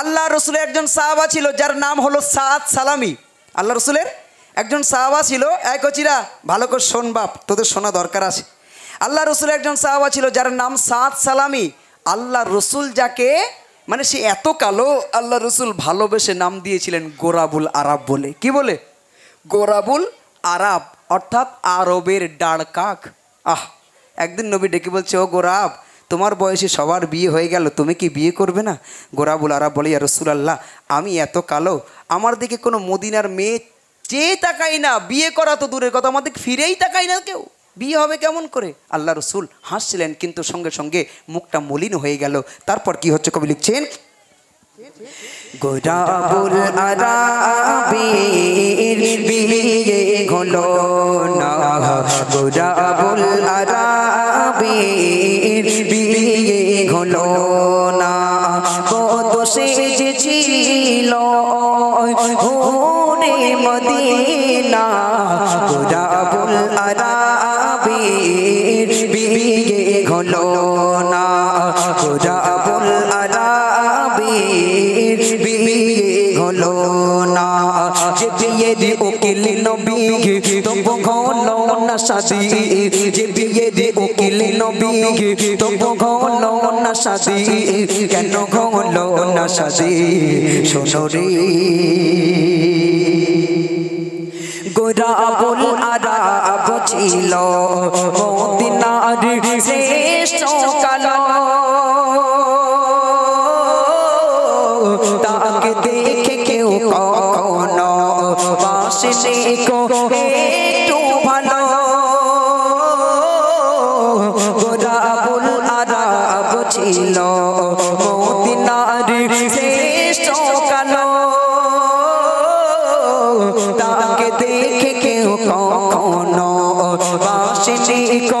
আল্লাহ রসুলের একজন সাহাবা ছিল যার নাম হলো সাদ সালামি। আল্লাহ রসুলের একজন সাহাবা ছিল, এক কচিরা ভালো করে শোন বাপ, তোদের শোনা দরকার আছে। আল্লাহ রসুলের একজন সাহাবা ছিল যার নাম সাদ সালামি। আল্লাহ রসুল যাকে মানে সে এত কালো, আল্লাহ রসুল ভালোবেসে নাম দিয়েছিলেন গোরাবুল আরব বলে। কি বলে? গোরাবুল আরব, অর্থাৎ আরবের ডাড় কাক। আহ, একদিন নবী ডেকে বলছে, ও গোরাব, তোমার বয়সে সবার বিয়ে হয়ে গেল, তুমি কি বিয়ে করবে না? গোরাবুল আরব বলে, ইয়া রাসূলুল্লাহ, আমি এত কালো, আমার দিকে কোনো মদিনার মেয়ে চেয়ে তাকাই না, বিয়ে করা তো দূরের কথা, আমার দিকে ফিরেই তাকাই না কেউ, বিয়ে হবে কেমন করে? আল্লাহ রসুল হাসছিলেন কিন্তু সঙ্গে সঙ্গে মুখটা মলিন হয়ে গেল। তারপর কি হচ্ছে কবি লিখছেন, গোরাবুল আরাবের বিয়ে হলো না, গোরাবুল আরাবের বিয়ে হলো না, কত সে যে ছিল হুরে মদিনা, গোরাবুল আরাবের বিয়ে হলো না, গোরাবুল আরাবের বিয়ে হলো না, যে বিয়ের উকিল নবী তবু হলো না শাদী, যে বিয়ের উকিল নবী তবু হলো না শাদী, কেন হলো না শাদী? শোনো রে, গোরাবুল আরব ছিল মদিনার শ্রেষ্ঠ কালো, তাকে দেখে কেউ কখনো বাসে কো একটু ভালো, গোরাবুল আরব ছিল মদিনার শ্রেষ্ঠ কালো, তাকে দেখে কেউ কখনো বাসে কো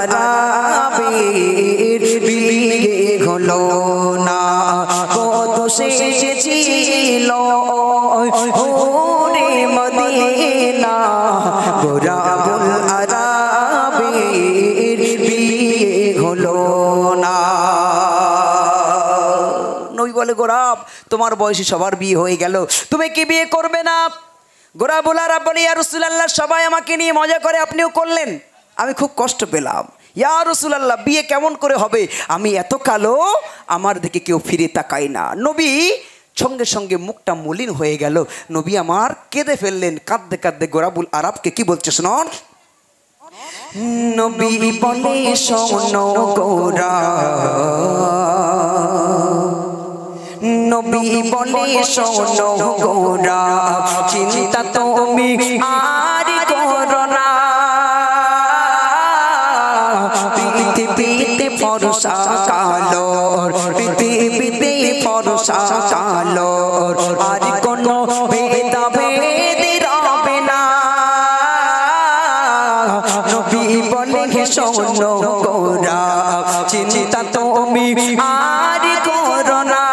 আরাবের বিয়ে হলো না, কত সে যে ছিল হুরে মদিনা, গোরাবুল আরাবের বিয়ে হলো না। নবী বলে, গোরাব, তোমার বয়সে সবার বিয়ে হয়ে গেল, তুমি কি বিয়ে করবে না? গোরাবুল আরব বলে, ইয়া রাসূলুল্লাহ, সবাই আমাকে নিয়ে মজা করে, আপনিও করলেন, আমি খুব কষ্ট পেলাম। ইয়া রাসূলুল্লাহ, বিয়ে কেমন করে হবে? আমি এত কালো, আমার দিকে কেউ ফিরে তাকায় না। নবী সঙ্গে সঙ্গে মুখটা মলিন হয়ে গেল, নবী আমার কেঁদে ফেললেন। কাঁদতে কাঁদতে গোরাবুল আরবকে কি বলছে শুনুন, নবী বলে, শোনো গোরাব, নবী বলে, শোনো গোরাব, চিন্তা তুমি আর করো না, পৃথিবীতে ফরসা কালোর, পৃথিবীতে ফরসা কালোর আর কোনো ভেদাভেদ রবে না, নবী বলে, শোনো গোরাব, চিন্তা তুমি আর করো না,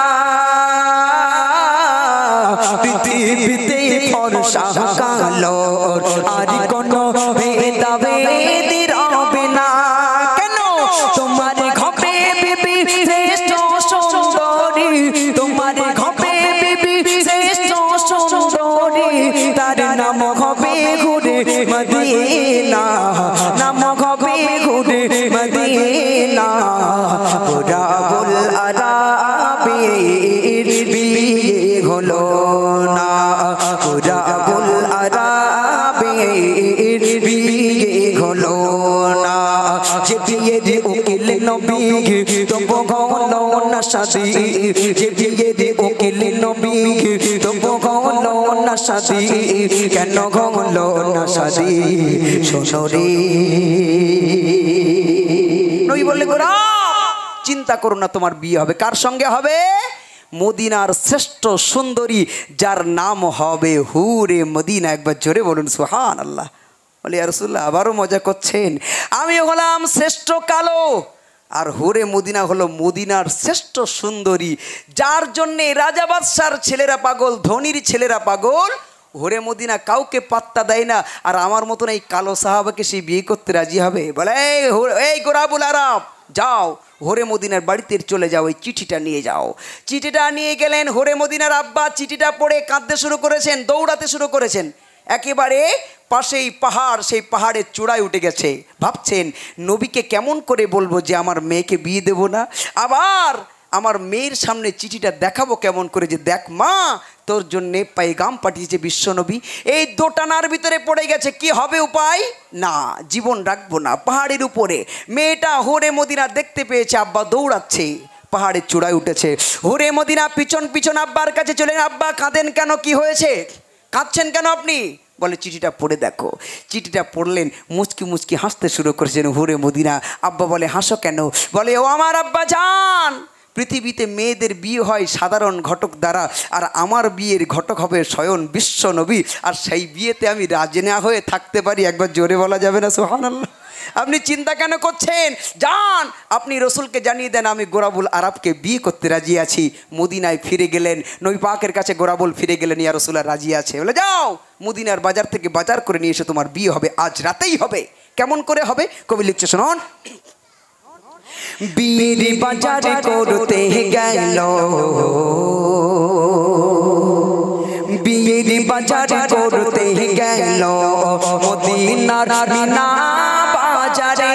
পৃথিবীতে ফরসা কালোর আর কোনো ভেদাভেদ রবে না, কেন তোমার ঘরে বিবি শ্রেষ্ঠ সুন্দরী, তোমার ঘরে বিবি শ্রেষ্ঠ সুন্দরী, তার নাম হবে ঘুরে মদিনা, নাম হবে ঘুরে মদিনা, গোরাবুল আরাবের বিয়ে হলো না, গোরাবুল আরাবের বিয়ে হলো না, যে বিয়ের উকিল নবী তবু হলো না শাদী, যে বিয়ের উকিল নবী তবু হলো না শাদী, কেন হলো না শাদী? শোনো রে, নবী বললেন, গোরাব, চিন্তা করো না, তোমার বিয়ে হবে। কার সঙ্গে হবে? मदीनार श्रेष्ठ सुंदरी जार नाम हबे हुरे मदीना। एक बार जोरे बोलुन सुबहानअल्लाह। बोले या रसूलुल्लाह आबारो मजा करछेन, आमी हलाम श्रेष्ठ कालो और हुरे मदीना हलो मदीनार श्रेष्ठ सुंदरी जार जन्य राजा बादशाहर छेलेरा पागल धनीर छेलेरा पागल। हुरे मदीना काउके पत्ता देना और आमार मतो नहीं कालो साहाबाके से बिये करते राजी हबे। बोले ए गोराबुल आरब जाओ होरे मदिनार बाड़ीते चले जाओ, चिठीटा निये जाओ। चिठीटा निये गेलेन होरे मदिनार आब्बा, चिठीटा पड़े कांदते शुरू करेछेन, दौड़ाते शुरू करेछेन, एकेबारे पाशेई पहाड़, सेई पहाड़े चूड़ाय उठे गेछे। भाबछेन नबीके केमन करे बोलबो जे आमार मेयेके बिये देबो ना, आबार आमार मेयेर सामने चिठीटा देखाबो केमन करे जे देख मा तोर जन्य पैगाम पाठियेछे विश्वनबी। एई दोटानार भितरे पड़े गेछे, कि हबे उपाय ना, जीवन राखबो ना। पहाड़ेर उपरे मेयेटा होरे मदिना देखते पेयेछे आब्बा दौड़ाচ্ছে, पहाड़े चूड़ाय उठেছে। होरे मदिना पिछन पिछन आब्बार काছে चलेন, आब्बा काঁদেন কেন, কি হয়েছে, কাঁদছেন কেন আপনি? बोले चिठीटा पढ़े देखो। चिठीटा पढ़लें, मुचकी मुचकी हासते शुरू करेछেন होरे मदिना। आब्बा बोले हासो केन? बोले ओ आमार आब्बा जान, पृथिवीते मेयेदेर बिये हय साधारण घटक द्वारा और आमार बियेर घटक हबे स्वयं विश्व नबी, और सेई बियेते आमी राजी ना हये थाकते पारी। एकबार जोरे बला जाबे ना सुबहानाल्लाह। आपनी चिंता केन करछेन जान, आपनी रसूलके जानिये देन आमी गोराबुल आरबके बिये करते राजी आछि। मदिनाय फिरे गेलेन, नबी पाकेर काछे गोराबुल फिरे गेलेन, या रसूलुल्लाह राजी आछे। बोले जाओ मदिनार बाजार थेके बाजार करे निये एसो, तोमार बिये हबे आज रातेई हबे। केमन करे हबे कवि लिखछे, शुनुन। बीड़ी बाजार करते गेलो, बीड़ी बाजार करते गेलो मदीनार मीना बाजारे,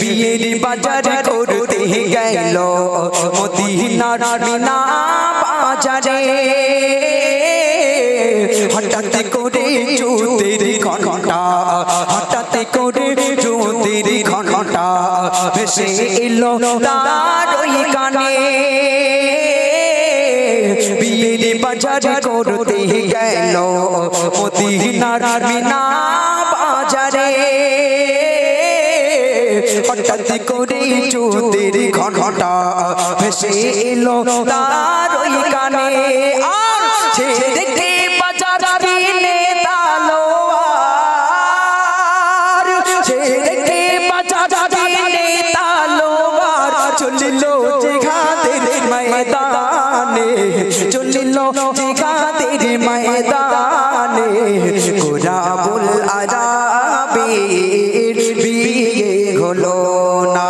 बीड़ी बाजार करते गेलो मदीनार मीना बाजारे। हठात करे चुतेर घंटा, हठात करे चुतेर घंटा भेसे एलो तारई काने, बियेर बाजार करते गेलो मदीनार मीना बाजारे। हठात करे चुतेर घंटा भेसे एलो तारई काने, और छेड़े गोराबुल आरबेर बिये होलो ना,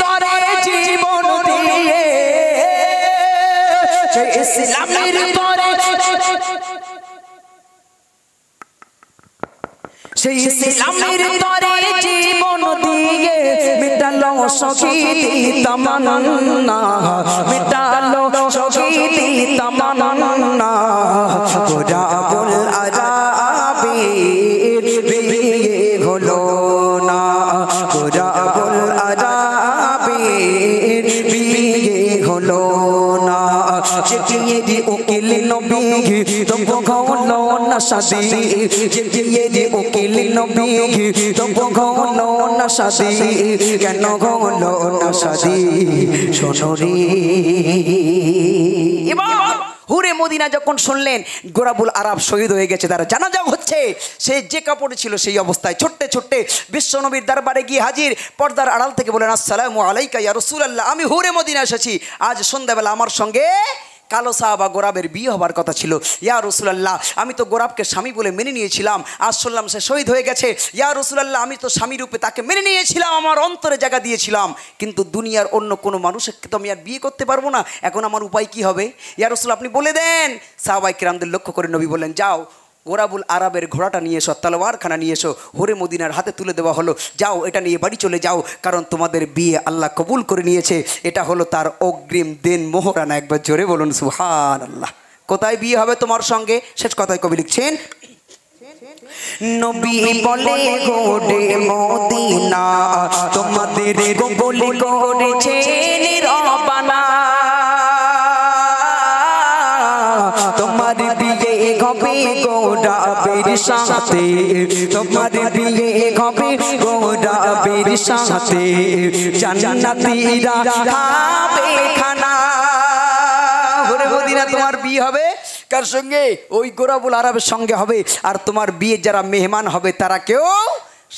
তরে জীবন দিয়ে, ইসলামের তরে, ইসলামের তরে জীবন দিয়ে মিটালো সখীতি তামান্না, মিটালো সখীতি তামান্না। গোরাবুল আরবের गोराबुल अराबेर बीगे होलो ना जेटियेरी उकिलिनो बीगी तबो गौनो न शादी जेटियेरी उकिलिनो बीगी तबो गौनो न शादी केनो गौनो न शादी सोनोरी হুরে মদিনা যখন শুনলেন গোরাবুল আরব শহীদ হয়ে গেছে তারা জানাজা হচ্ছে সে যে কাপড়ে ছিল সেই অবস্থায় ছুটতে ছুটতে বিশ্বনবীর দরবারে গিয়ে হাজির পর্দার আড়াল থেকে বলেন আসসালামু আলাইকা ইয়া রাসূলুল্লাহ আমি হুরে মদিনা এসেছি আজ সন্ধ্যাবেলা আমার সঙ্গে কালো সাহাবা গোরাবের বিয়ে হওয়ার কথা ছিল ইয়া রাসূলুল্লাহ আমি তো গোরাবকে স্বামী বলে মেনে নিয়েছিলাম আজ শুনলাম সে শহীদ হয়ে গেছে ইয়া রাসূলুল্লাহ আমি তো স্বামী রূপে তাকে মেনে নিয়েছিলাম আমার অন্তরে জায়গা দিয়েছিলাম কিন্তু দুনিয়ার অন্য কোনো মানুষকে তো আমি আর বিয়ে করতে পারবো না এখন আমার উপায় কি হবে ইয়া রাসূল আপনি বলে দেন সাহাবায়ে কিরামদের লক্ষ্য করে নবী বললেন যাও গোরাবুল আরবের ঘোড়াটা নিয়ে এসো তলোয়ারখানা নিয়ে এসো হুরে মদিনার হাতে তুলে দেওয়া হলো যাও এটা নিয়ে বাড়ি চলে যাও কারণ তোমাদের বিয়ে আল্লাহ কবুল করে নিয়েছে এটা হলো তার অগ্রিম দিন মোহরানা একবার জোরে বলুন সুবহানাল্লাহ কোথায় বিয়ে হবে তোমার সঙ্গে শেষ কথায় কবি লিখছেন নবী বলে গোডে মদিনা তোমাদের কবুল করেছেন রব্বানা সাথে তোমার বিয়ে হবে গোরাবের সাথে জান্নাতীরা খাবে খানা ওরে মদিনা তোমার বিয়ে হবে কার সঙ্গে ওই গোরাবুল আরবের সঙ্গে হবে আর তোমার বিয়ে যারা মেহমান হবে তারা কেউ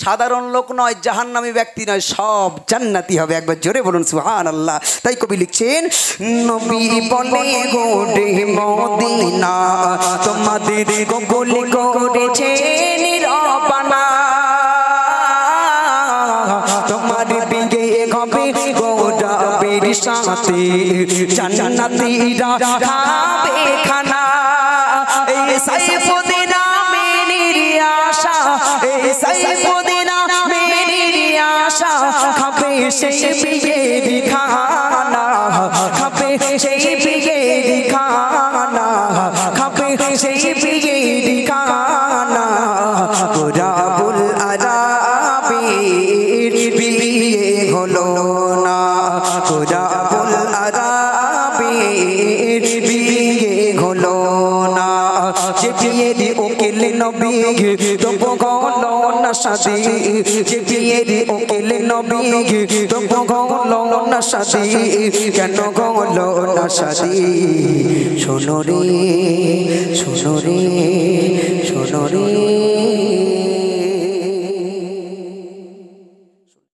সাধারণ লোক নয় জাহান্নামী ব্যক্তি নয় সব জান্নাতি হবে একবার জোরে বলুন সুবহানাল্লাহ তাই কবি লিখছেন নবী বলে গোডে মদিনা তোমাদের কবুল করেছেন রব্বানা তোমার বিয়ে হবে গোরাবের সাথে জান্নাতীরা খাবে খানা এই সাইফুদ্দিন खाना गोराबुल अराबेर बिये होलो ना गोराबुल अराबेर बिये होलो ना जेटियेरी उकिल नबी तबो गौलो न शादी जेटियेरी उकिल नबी तबो गौलो न शादी केनो गौलो न शादी सोनो रे सोनो रे सोनो रे।